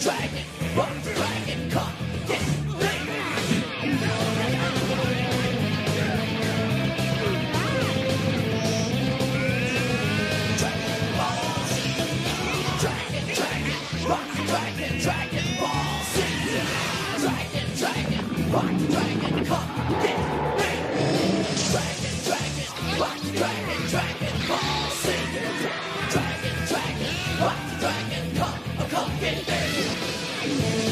dragon, run, dragon, come get me. Dragon balls, dragon, dragon, run, dragon, dragon balls, dragon, dragon, run, dragon, come get me. Dragon, dragon, run, dragon, dragon balls, dragon, dragon, run, dragon, come. Get there.